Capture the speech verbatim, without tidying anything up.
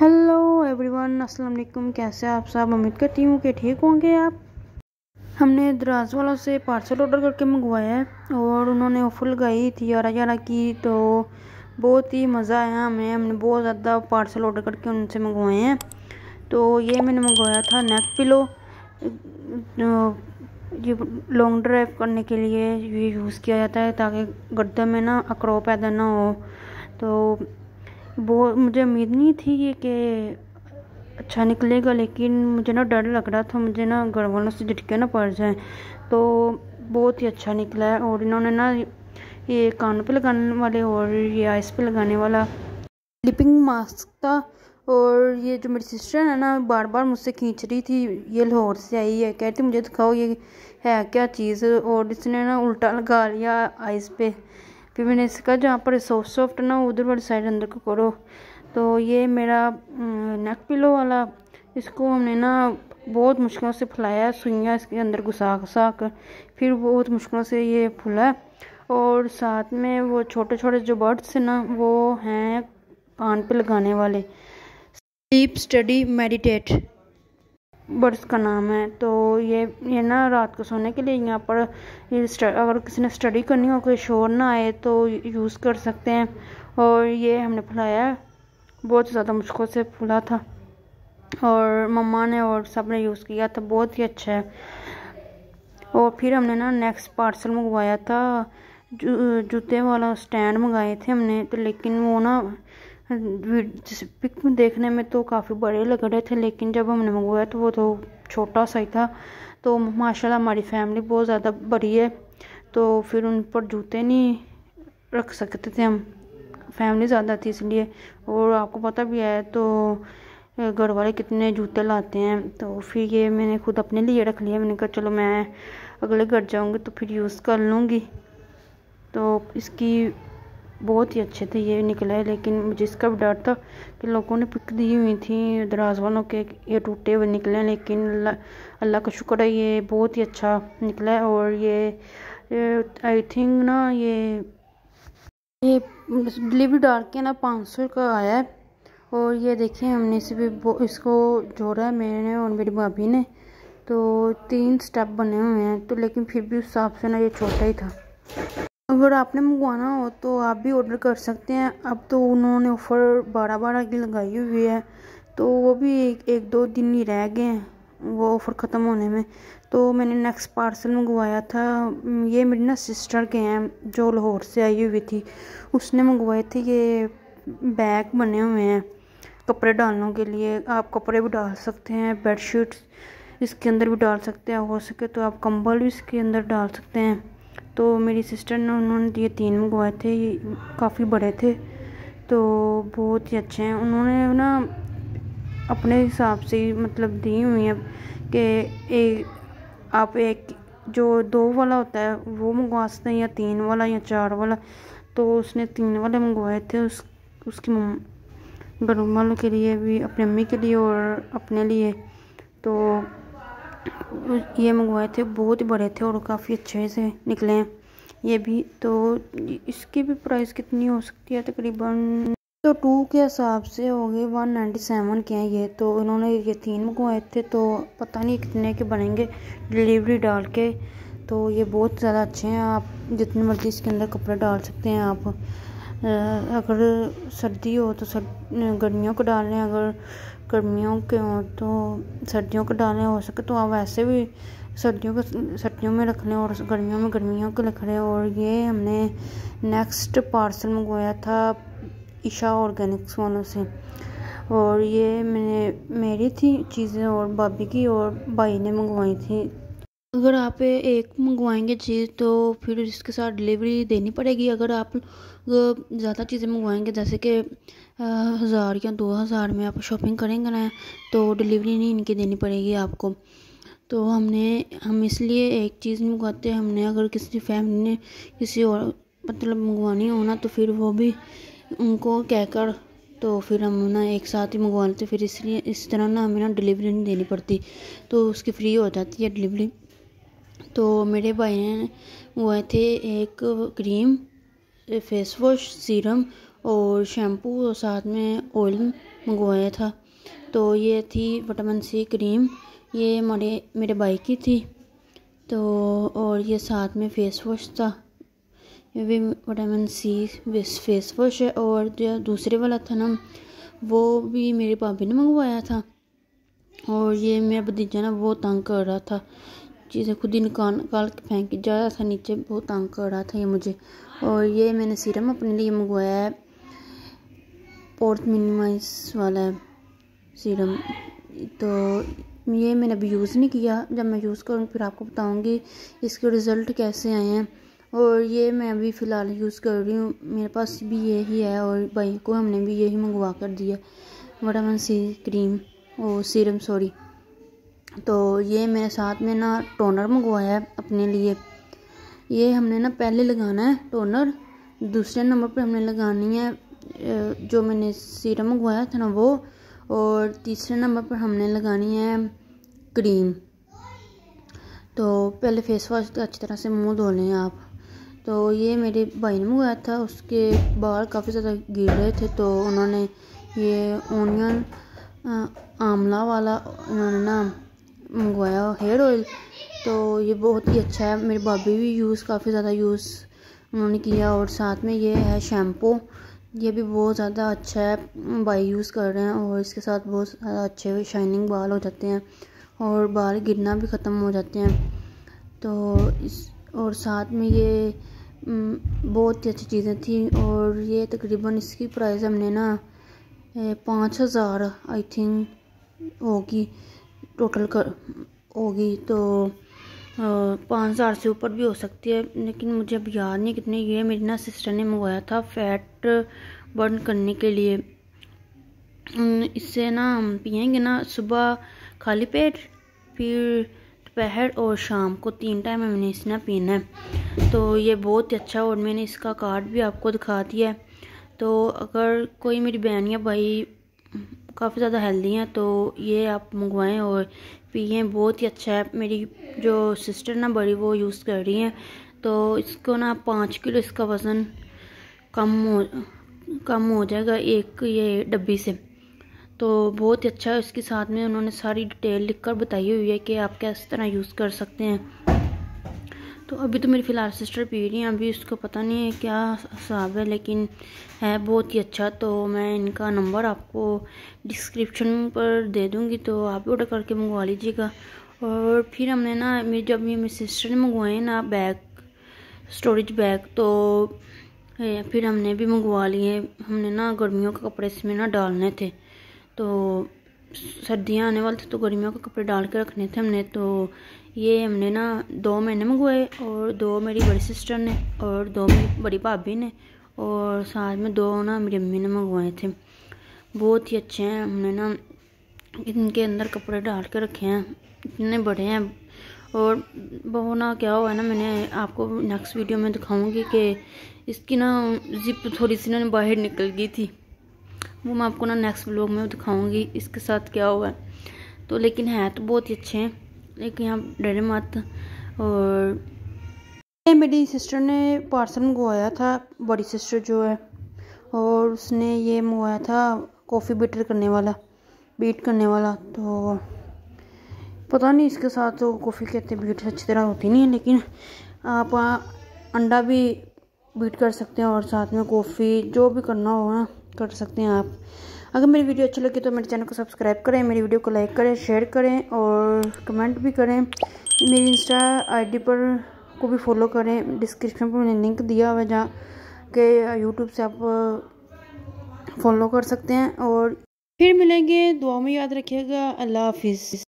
Hello everyone, अस्सलाम वालेकुम। कैसे आप सब? उम्मीद करती हूँ कि ठीक होंगे आप। हमने दराज वालों से पार्सल ऑर्डर करके मंगवाया है और उन्होंने ऑफर लगाई थी ग्यारह ग्यारह की, तो बहुत ही मज़ा आया हमें। हमने बहुत ज़्यादा पार्सल ऑर्डर करके उनसे मंगवाए हैं। तो ये मैंने मंगवाया था नेक पिलो, ये लॉन्ग ड्राइव करने के लिए ये यूज़ किया जाता है ताकि गर्दन में ना अकड़ाव पैदा ना हो। तो बहुत मुझे उम्मीद नहीं थी ये कि अच्छा निकलेगा, लेकिन मुझे ना डर लग रहा था, मुझे ना घर वालों से झटके ना पड़ जाए। तो बहुत ही अच्छा निकला है। और इन्होंने ना ये कान पे लगाने वाले और ये आइस पे लगाने वाला स्लीपिंग मास्क था। और ये जो मेरी सिस्टर है ना, बार बार मुझसे खींच रही थी, ये लाहौर से आई है, कहती मुझे दिखाओ ये है क्या चीज़। और इसने ना उल्टा लगा लिया आइस पे। फिर मैंने इसका जहाँ पर सॉफ्ट सॉफ्ट ना उधर वाली साइड अंदर को करो। तो ये मेरा नेक पिलो वाला, इसको हमने ना बहुत मुश्किलों से फैलाया, सुइयाँ इसके अंदर घुसा घुसा कर, फिर बहुत मुश्किलों से ये फूला। और साथ में वो छोटे छोटे जो बर्ड्स हैं ना, वो हैं कान पे लगाने वाले, स्लीप स्टडी मेडिटेट बर्ड्स का नाम है। तो ये ये ना रात को सोने के लिए यहाँ पर ये अगर किसी ने स्टडी करनी हो, कोई शोर ना आए, तो यूज़ कर सकते हैं। और ये हमने फुलाया, बहुत ज़्यादा मुश्किल से फुला था, और मम्मा ने और सब ने यूज़ किया था, बहुत ही अच्छा है। और फिर हमने ना नेक्स्ट पार्सल मंगवाया था, जू जूते वाला स्टैंड मंगाए थे हमने। तो लेकिन वो ना जिस पिक में देखने में तो काफ़ी बड़े लग रहे थे, लेकिन जब हमने मंगवाया तो वो तो छोटा सा ही था। तो माशाल्लाह हमारी फैमिली बहुत ज़्यादा बड़ी है, तो फिर उन पर जूते नहीं रख सकते थे हम, फैमिली ज़्यादा थी इसलिए। और आपको पता भी है तो घर वाले कितने जूते लाते हैं। तो फिर ये मैंने खुद अपने लिए रख लिया, मैंने कहा चलो मैं अगले घर जाऊँगी तो फिर यूज़ कर लूँगी। तो इसकी बहुत ही अच्छे थे ये निकले, लेकिन मुझे इसका भी डर था कि लोगों ने पिक दी हुई थी दराज वालों के, ये टूटे हुए निकले, लेकिन अल्लाह का शुक्र है ये बहुत ही अच्छा निकला है। और ये आई थिंक ना ये ये डिलीवरी डाल के ना पाँच सौ का आया है। और ये देखिए हमने इसे भी इसको जोड़ा है मैंने और मेरी भाभी ने, तो तीन स्टेप बने हुए हैं। तो लेकिन फिर भी उस हिसाब से ना ये छोटा ही था। अगर आपने मंगवाना हो तो आप भी ऑर्डर कर सकते हैं। अब तो उन्होंने ऑफ़र बारह बारह की लगाई हुई है, तो वो भी एक एक दो दिन ही रह गए हैं वो ऑफ़र ख़त्म होने में। तो मैंने नेक्स्ट पार्सल मंगवाया था, ये मेरी ना सिस्टर के हैं जो लाहौर से आई हुई थी, उसने मंगवाए थे ये बैग बने हुए हैं कपड़े डालने के लिए। आप कपड़े भी डाल सकते हैं, बेडशीट्स इसके अंदर भी डाल सकते हैं, हो सके तो आप कंबल भी इसके अंदर डाल सकते हैं। तो मेरी सिस्टर ने उन्होंने ये तीन मंगवाए थे, ये काफ़ी बड़े थे, तो बहुत ही अच्छे हैं। उन्होंने ना अपने हिसाब से मतलब दी हुई है कि एक आप एक जो दो वाला होता है वो मंगवा सकते हैं, या तीन वाला या चार वाला। तो उसने तीन वाले मंगवाए थे, उस उसकी घर वालों के लिए भी, अपनी अम्मी के लिए और अपने लिए। तो ये मंगवाए थे, बहुत बड़े थे और काफ़ी अच्छे से निकले हैं ये भी। तो इसकी भी प्राइस कितनी हो सकती है? तकरीबन तो टू के हिसाब से होगी, वन नाइन्टी सेवन के हैं ये। तो इन्होंने ये तीन मंगवाए थे, तो पता नहीं कितने के बनेंगे डिलीवरी डाल के। तो ये बहुत ज़्यादा अच्छे हैं, आप जितनी मर्ज़ी इसके अंदर कपड़े डाल सकते हैं। आप अगर सर्दी हो तो सर्द गर्मियों को डाल लें, अगर गर्मियों के हों तो सर्दियों के डालें, हो सके तो आप वैसे भी सर्दियों के सर्दियों में रख लें और गर्मियों में गर्मियों के रख लें। और ये हमने नेक्स्ट पार्सल मंगवाया था ईशा ऑर्गेनिक्स वालों से, और ये मैंने मेरी थी चीज़ें और भाभी की और भाई ने मंगवाई थी। अगर आप एक मंगवाएंगे चीज़ तो फिर इसके साथ डिलीवरी देनी पड़ेगी। अगर आप ज़्यादा चीज़ें मंगवाएंगे जैसे कि हज़ार या दो हज़ार में आप शॉपिंग करेंगे ना, तो डिलीवरी नहीं इनकी देनी पड़ेगी आपको। तो हमने हम इसलिए एक चीज़ नहीं मंगवाते, हमने अगर किसी फैमिली ने किसी और मतलब मंगवानी हो ना, तो फिर वो भी उनको कहकर तो फिर हम ना एक साथ ही मंगवा लेते, फिर इसलिए इस तरह ना हमें ना डिलीवरी नहीं देनी पड़ती, तो उसकी फ्री हो जाती है डिलीवरी। तो मेरे भाई ने मंगवाए थे एक क्रीम, फेस वॉश, सीरम और शैम्पू और साथ में ऑयल मंगवाया था। तो ये थी विटामिन सी क्रीम, ये हमारे मेरे भाई की थी। तो और ये साथ में फ़ेस वॉश था, ये भी विटामिन सी फेस वॉश है। और जो दूसरे वाला था ना वो भी मेरी भाभी ने मंगवाया था। और ये मेरा भतीजा ना वो तंग कर रहा था, चीज़ें खुद ही निकाल निकाल के फेंक जा रहा था नीचे, बहुत तंग कर रहा था ये मुझे। और ये मैंने सीरम अपने लिए मंगवाया है, पोर्ट मिनिमाइज वाला है सीरम। तो ये मैंने अभी यूज़ नहीं किया, जब मैं यूज़ करूँगी फिर आपको बताऊँगी इसके रिज़ल्ट कैसे आए हैं। और ये मैं अभी फ़िलहाल यूज़ कर रही हूँ, मेरे पास भी यही है और भाई को हमने भी यही मंगवा कर दिया, विटामिन सी क्रीम और सीरम सॉरी। तो ये मेरे साथ में ना टोनर मंगवाया है अपने लिए, ये हमने ना पहले लगाना है टोनर, दूसरे नंबर पे हमने लगानी है जो मैंने सीरम मंगवाया था ना वो, और तीसरे नंबर पर हमने लगानी है क्रीम। तो पहले फेस वॉश तो अच्छी तरह से मुंह धो लें आप। तो ये मेरे भाई ने मंगवाया था, उसके बाल काफ़ी ज़्यादा गिर रहे थे तो उन्होंने ये ओनियन आंवला वाला उन्होंने ना मंगवाया हेयर ऑयल। तो ये बहुत ही अच्छा है, मेरी भाभी भी यूज़ काफ़ी ज़्यादा यूज़ उन्होंने किया। और साथ में ये है शैम्पू, ये भी बहुत ज़्यादा अच्छा है, भाई यूज़ कर रहे हैं और इसके साथ बहुत ज़्यादा अच्छे शाइनिंग बाल हो जाते हैं और बाल गिरना भी ख़त्म हो जाते हैं। तो इस और साथ में ये बहुत ही अच्छी चीज़ें थी। और ये तकरीबन इसकी प्राइस हमने ना पाँच हज़ार आई थिंक होगी टोटल कर होगी, तो पाँच हज़ार से ऊपर भी हो सकती है, लेकिन मुझे अब याद नहीं कितने। ये मेरी ना सिस्टर ने मंगवाया था फैट बर्न करने के लिए, इससे ना हम पियेंगे ना सुबह खाली पेट, फिर दोपहर और शाम को तीन टाइम हमने इसे ना पीना है। तो ये बहुत ही अच्छा, और मैंने इसका कार्ड भी आपको दिखा दिया है। तो अगर कोई मेरी बहन या भाई काफ़ी ज़्यादा हेल्दी हैं तो ये आप मंगवाएं और पिए, बहुत ही अच्छा है। मेरी जो सिस्टर ना बड़ी वो यूज़ कर रही हैं, तो इसको ना पाँच किलो इसका वज़न कम हो कम हो जाएगा एक ये डब्बी से। तो बहुत ही अच्छा है, इसके साथ में उन्होंने सारी डिटेल लिखकर बताई हुई है कि आप किस तरह यूज़ कर सकते हैं। तो अभी तो मेरी फ़िलहाल सिस्टर पी रही हैं, अभी उसको पता नहीं है क्या हिसाब है, लेकिन है बहुत ही अच्छा। तो मैं इनका नंबर आपको डिस्क्रिप्शन पर दे दूँगी, तो आप भी ऑर्डर करके मंगवा लीजिएगा। और फिर हमने ना मेरी जब मेरी सिस्टर ने मंगवाए ना बैग स्टोरेज बैग, तो फिर हमने भी मंगवा लिए। हमने ना गर्मियों के कपड़े इसमें ना डालने थे, तो सर्दियाँ आने वाली थी तो गर्मियों के कपड़े डाल के रखने थे हमने। तो ये हमने ना दो मैंने मंगवाए, और दो मेरी बड़ी सिस्टर ने और दो मेरी बड़ी भाभी ने, और साथ में दो ना मेरी अम्मी ने मंगवाए थे। बहुत ही अच्छे हैं, हमने ना इनके अंदर कपड़े डाल के रखे हैं, इतने बड़े हैं। और वो ना क्या हुआ है ना, मैंने आपको नेक्स्ट वीडियो में दिखाऊंगी कि इसकी ना जिप थोड़ी सी ना बाहर निकल गई थी, वो मैं आपको ना नेक्स्ट व्लॉग में दिखाऊंगी इसके साथ क्या हुआ। तो लेकिन है तो बहुत ही अच्छे हैं, लेकिन आप डरे मत। और ये मेरी सिस्टर ने पार्सल मंगवाया था, बड़ी सिस्टर जो है, और उसने ये मंगवाया था कॉफ़ी बीटर करने वाला बीट करने वाला। तो पता नहीं इसके साथ तो कॉफ़ी कहते बीट अच्छी तरह होती नहीं है, लेकिन आप अंडा भी बीट कर सकते हैं और साथ में कॉफ़ी जो भी करना हो ना कर सकते हैं आप। अगर मेरी वीडियो अच्छी लगी तो मेरे चैनल को सब्सक्राइब करें, मेरी वीडियो को लाइक करें, शेयर करें और कमेंट भी करें। मेरी इंस्टा आईडी पर को भी फॉलो करें, डिस्क्रिप्शन पर मैंने लिंक दिया हुआ है जहाँ के यूट्यूब से आप फॉलो कर सकते हैं। और फिर मिलेंगे, दुआ में याद रखिएगा, अल्लाह हाफिज़।